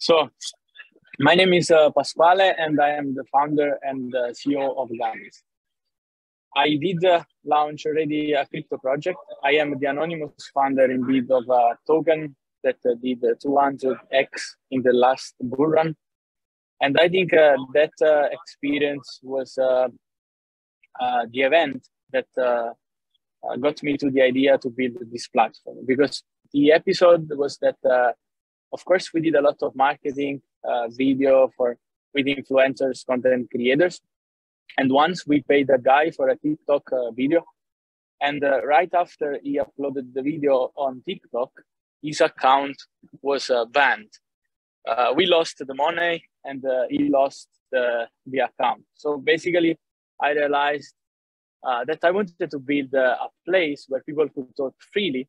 So, my name is Pasquale, and I am the founder and CEO of Gummys. I did launch already a crypto project. I am the anonymous founder indeed of a token that did 200x in the last bull run. And I think that experience was the event that got me to the idea to build this platform, because the episode was that, of course, we did a lot of marketing, video with influencers, content creators. And once we paid a guy for a TikTok video, and right after he uploaded the video on TikTok, his account was banned. We lost the money, and he lost the account. So basically, I realized that I wanted to build a place where people could talk freely,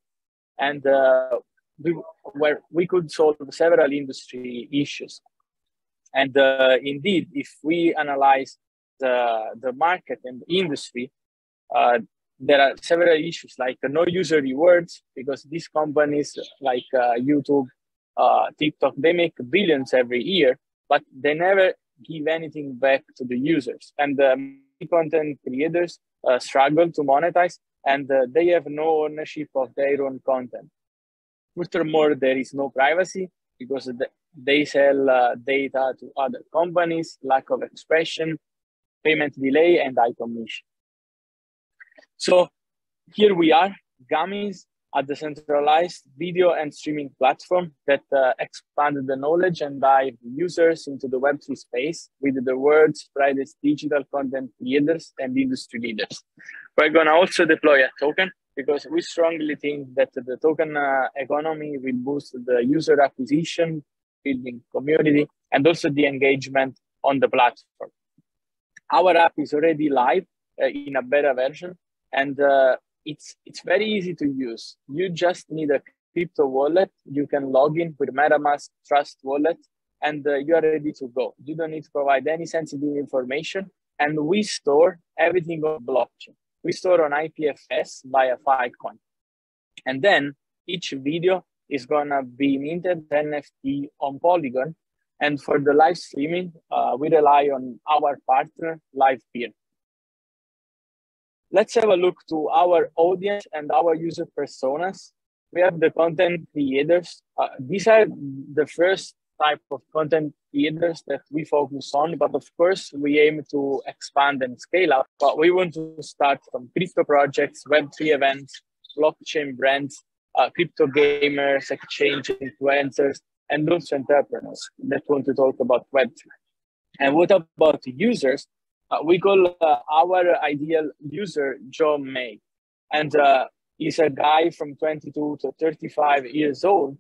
and where we could solve several industry issues. And indeed, if we analyze the market and the industry, there are several issues like no user rewards, because these companies like YouTube, TikTok, they make billions every year, but they never give anything back to the users. And content creators struggle to monetize, and they have no ownership of their own content. Furthermore, there is no privacy because they sell data to other companies, lack of expression, payment delay, and high commission. So here we are, Gummys, a decentralized video and streaming platform that expanded the knowledge and dived users into the Web3 space with the world's brightest digital content creators and industry leaders. We're gonna also deploy a token, because we strongly think that the token economy will boost the user acquisition, building community, and also the engagement on the platform. Our app is already live in a beta version, and it's very easy to use. You just need a crypto wallet. You can log in with MetaMask, Trust Wallet, and you are ready to go. You don't need to provide any sensitive information, and we store everything on blockchain. We store on IPFS via FileCoin. And then each video is gonna be minted NFT on Polygon. And for the live streaming, we rely on our partner, Livepeer. Let's have a look to our audience and our user personas. We have the content creators. These are the first type of content creators that we focus on, but of course we aim to expand and scale up. But we want to start from crypto projects, Web3 events, blockchain brands, crypto gamers, exchange influencers, and also entrepreneurs that want to talk about Web3. And what about users? We call our ideal user Joe May, and he's a guy from 22 to 35 years old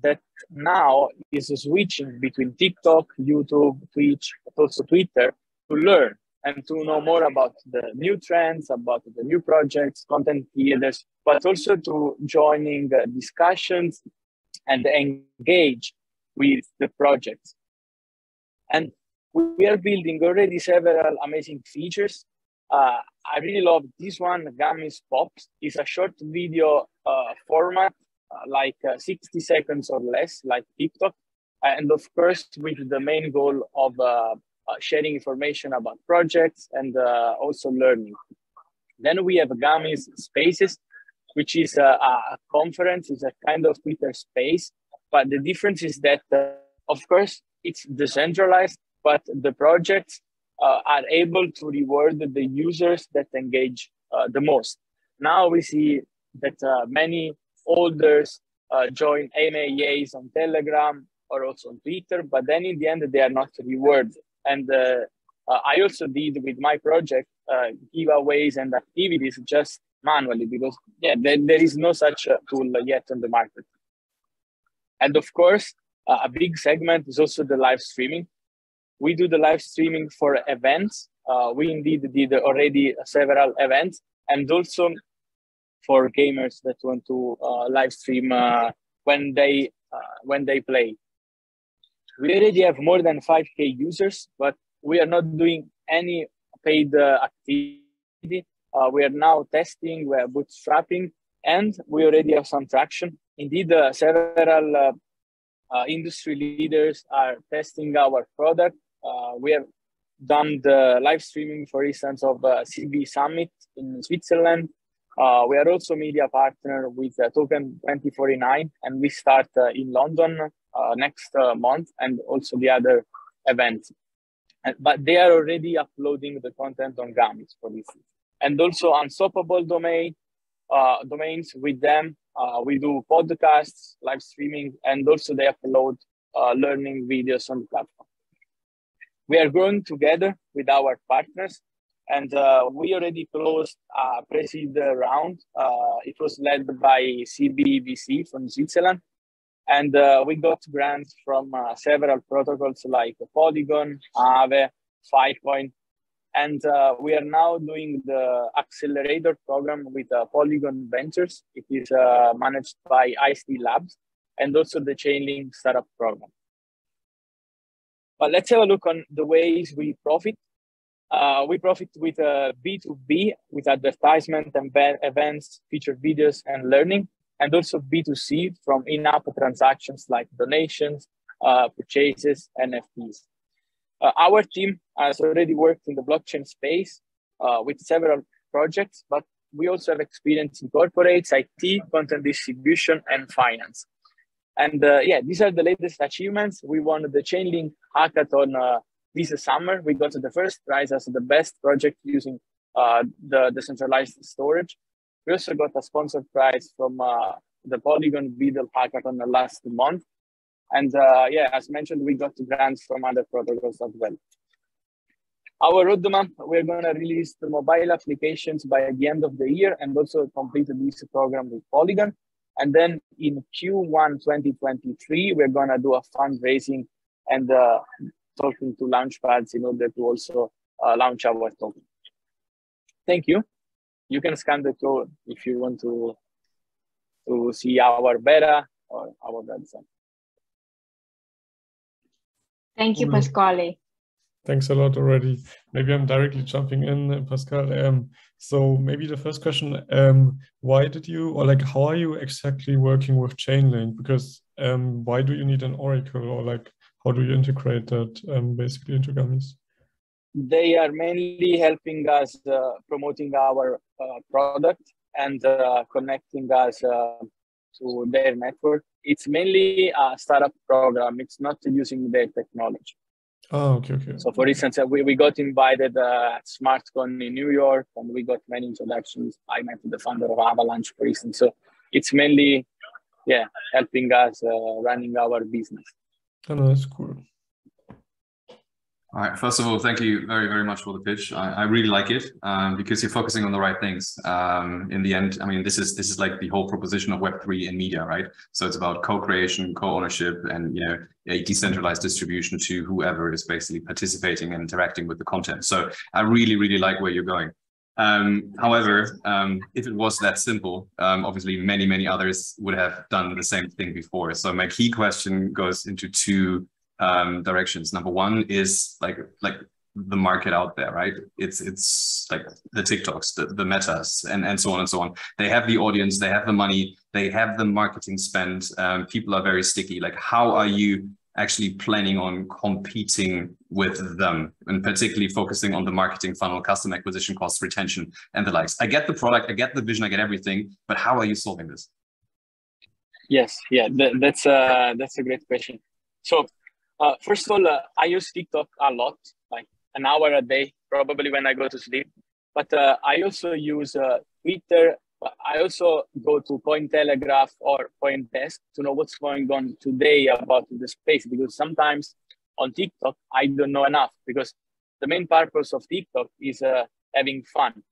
that now is switching between TikTok, YouTube, Twitch, but also Twitter, to learn and to know more about the new trends, about the new projects, content creators, but also to joining discussions and engage with the projects. And we are building already several amazing features. I really love this one, Gummys Pops. It's a short video format, like 60 seconds or less, like TikTok. And of course, with the main goal of sharing information about projects and also learning. Then we have Gummy's Spaces, which is a conference. It's a kind of Twitter space. But the difference is that, of course, it's decentralized, but the projects are able to reward the users that engage the most. Now we see that many holders join MAAs on Telegram or also on Twitter, but then in the end, they are not rewarded. And I also did with my project giveaways and activities just manually, because yeah, there is no such tool yet on the market. And of course, a big segment is also the live streaming. We do the live streaming for events. We indeed did already several events, and also for gamers that want to live stream when they play. We already have more than 5K users, but we are not doing any paid activity. We are now testing, we are bootstrapping, and we already have some traction. Indeed, several industry leaders are testing our product. We have done the live streaming, for instance, of CB Summit in Switzerland. We are also media partner with Token 2049, and we start in London next month, and also the other events. But they are already uploading the content on Gummys for this. And also unstoppable domain, domains with them. We do podcasts, live streaming, and also they upload learning videos on the platform. We are growing together with our partners, and we already closed a pre-seed round. It was led by CBBC from Switzerland, and we got grants from several protocols like Polygon, Aave, FiveCoin, and we are now doing the accelerator program with Polygon Ventures. It is managed by IC Labs, and also the Chainlink Startup Program. But let's have a look on the ways we profit. We profit with B2B, with advertisement and events, featured videos and learning, and also B2C from in-app transactions like donations, purchases, NFTs. Our team has already worked in the blockchain space with several projects, but we also have experience in corporates, IT, content distribution, and finance. And yeah, these are the latest achievements. We won the Chainlink Hackathon this summer. We got the first prize as the best project using the decentralized storage. We also got a sponsored prize from the Polygon beetle Hackathon last month. And yeah, as mentioned, we got grants from other protocols as well. Our roadmap, we're going to release the mobile applications by the end of the year and also complete this program with Polygon. And then in Q1 2023, we're going to do a fundraising and talking to launchpads in order to also launch our token. Thank you. You can scan the code if you want to see our beta or our website. Thank you, Pasquale. Thanks a lot already. Maybe I'm directly jumping in, Pasquale. So maybe the first question, why did you, or like, how are you exactly working with Chainlink? Because why do you need an Oracle, or like, how do you integrate that basically into Gummys? They are mainly helping us promoting our product and connecting us to their network. It's mainly a startup program. It's not using their technology. Oh, okay, okay. So for instance, we got invited at SmartCon in New York, and we got many introductions. I met the founder of Avalanche, for instance. So it's mainly, yeah, helping us running our business. Oh, no, that's cool. All right. First of all, thank you very, very much for the pitch. I really like it because you're focusing on the right things. In the end, I mean, this is like the whole proposition of Web3 and media, right? So it's about co-creation, co-ownership, and you know, a decentralized distribution to whoever is basically participating and interacting with the content. So I really, really like where you're going. However, if it was that simple, obviously many, many others would have done the same thing before. So my key question goes into two directions. Number one is like the market out there, right? It's like the TikToks, the Metas, and so on and so on. They have the audience, they have the money, they have the marketing spend. People are very sticky. Like, how are you actually planning on competing with them, and particularly focusing on the marketing funnel, customer acquisition costs, retention, and the likes? I get the product, I get the vision, I get everything, but how are you solving this? Yes, yeah, that's a great question. So first of all, I use TikTok a lot, like an hour a day, probably when I go to sleep. But I also use Twitter. I also go to Cointelegraph or Coindesk to know what's going on today about the space, because sometimes on TikTok, I don't know enough, because the main purpose of TikTok is having fun.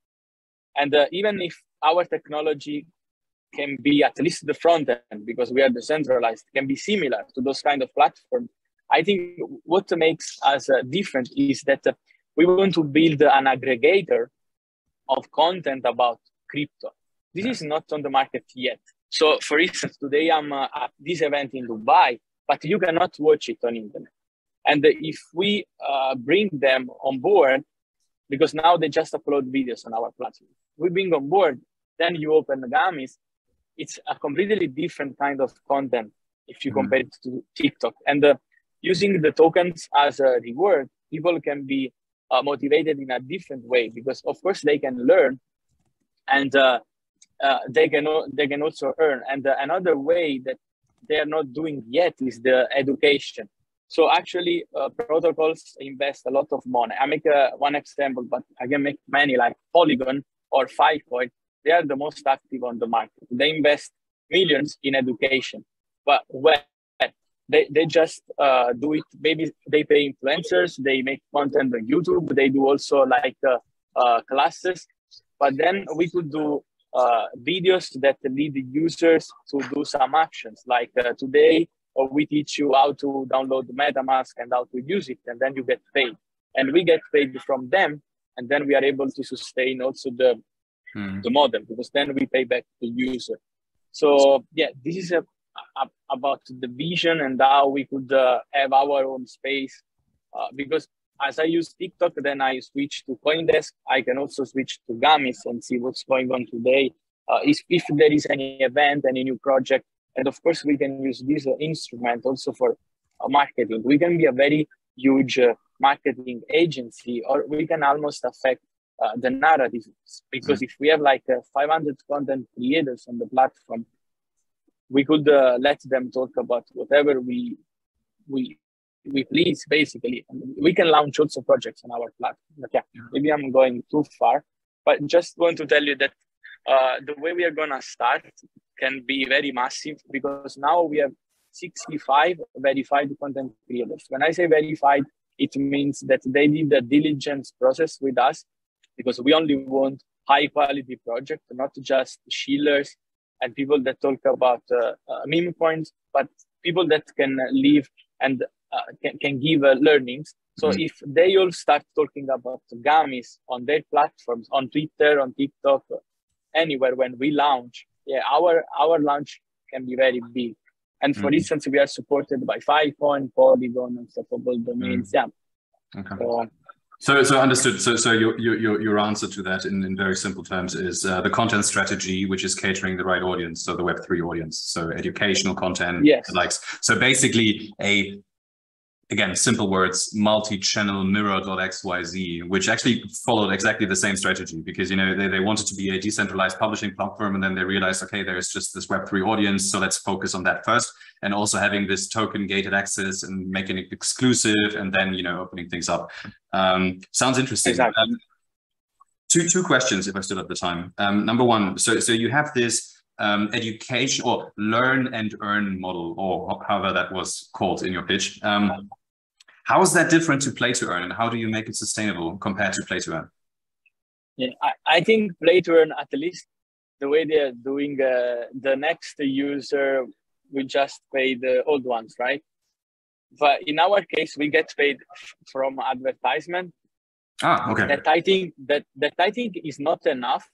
And even if our technology can be, at least the front end, because we are decentralized, can be similar to those kind of platforms, I think what makes us different is that we want to build an aggregator of content about crypto. This is not on the market yet. So for instance, today I'm at this event in Dubai, but you cannot watch it on internet. And if we bring them on board, because now they just upload videos on our platform, we bring on board, then you open the Gummys, it's a completely different kind of content if you compare it to TikTok. And using the tokens as a reward, people can be motivated in a different way, because of course they can learn, and they can also earn. And another way that they are not doing yet is the education. So actually, protocols invest a lot of money. I make one example, but I can make many, like Polygon or FiveCoin. They are the most active on the market. They invest millions in education, but when they just do it, maybe they pay influencers, they make content on YouTube, they do also like classes, but then we could do videos that lead the users to do some actions, like today, or we teach you how to download MetaMask and how to use it, and then you get paid. And we get paid from them, and then we are able to sustain also the model, because then we pay back the user. So yeah, this is about the vision and how we could have our own space. Because as I use TikTok, then I switch to Coindesk. I can also switch to Gummys and see what's going on today. If there is any event, any new project. And of course, we can use this instrument also for marketing. We can be a very huge marketing agency, or we can almost affect the narrative. Because if we have like 500 content creators on the platform, we could let them talk about whatever we please, basically. We can launch also projects on our platform. But yeah, maybe I'm going too far, but just want to tell you that the way we are going to start can be very massive, because now we have 65 verified content creators. When I say verified, it means that they did a diligence process with us, because we only want high quality projects, not just shillers and people that talk about meme coins, but people that can live and can give learnings. So if they all start talking about Gummys on their platforms, on Twitter, on TikTok, anywhere, when we launch, yeah, our launch can be very big. And for instance, we are supported by FileCoin, Polygon, unstoppable domains. Yeah. Okay. So understood. So your answer to that, in very simple terms, is the content strategy, which is catering the right audience, so the Web3 audience, so educational content, yes, likes. So basically, again, simple words, multi-channel mirror.xyz, which actually followed exactly the same strategy, because, you know, they wanted to be a decentralized publishing platform, and then they realized, okay, there's just this Web3 audience, so let's focus on that first. And also having this token gated access and making it exclusive, and then, you know, opening things up. Sounds interesting. Exactly. Two questions, if I still have the time. Number one, so you have this education or learn and earn model, or however that was called in your pitch. How is that different to play to earn, and how do you make it sustainable compared to play to earn? Yeah, I think play to earn, at least the way they are doing, the next user we just pay the old ones, right? But in our case, we get paid from advertisement. Ah, okay. That I think is not enough.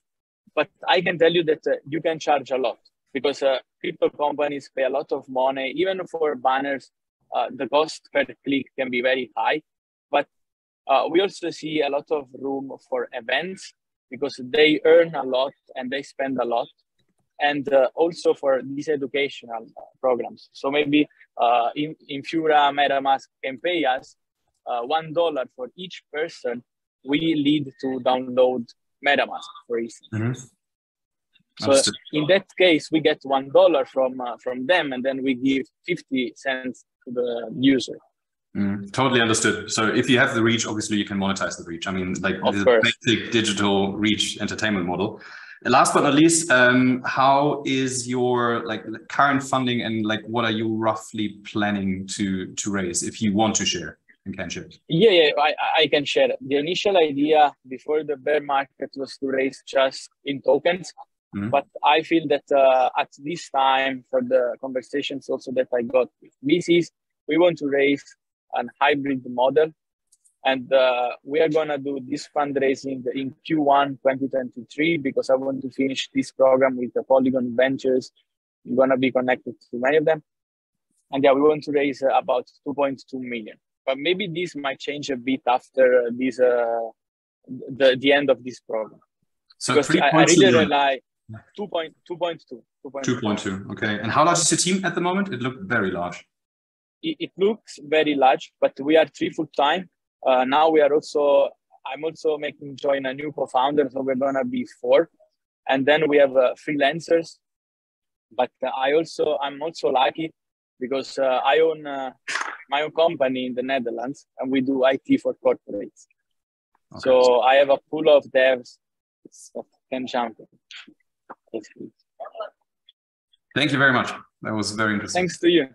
But I can tell you that you can charge a lot, because crypto companies pay a lot of money. Even for banners, the cost per click can be very high. But we also see a lot of room for events, because they earn a lot and they spend a lot. And also for these educational programs. So maybe Infura, MetaMask can pay us $1 for each person we lead to download MetaMask, for instance. So in that case, we get $1 from them, and then we give 50 cents to the user. Totally understood. So if you have the reach, obviously you can monetize the reach. I mean, like, the basic digital reach entertainment model. Last but not least, how is your current funding, and what are you roughly planning to raise, if you want to share? I can share. The initial idea before the bear market was to raise just in tokens, but I feel that at this time, for the conversations also that I got with VCs, we want to raise a hybrid model, and we are going to do this fundraising in Q1 2023, because I want to finish this program with the Polygon Ventures. We're going to be connected to many of them, and yeah, we want to raise about 2.2 million. But maybe this might change a bit after this, the end of this program. So because I really rely 2.2. 2.2. Okay. And how large is the team at the moment? It looked very large. It looks very large, but we are 3 full-time. Now we are also, I'm also making join a new co-founder, so we're going to be 4. And then we have freelancers. But I'm also lucky because I own my own company in the Netherlands, and we do IT for corporates. Okay. So I have a pool of devs. It's jumping. Thank you very much. That was very interesting. Thanks to you.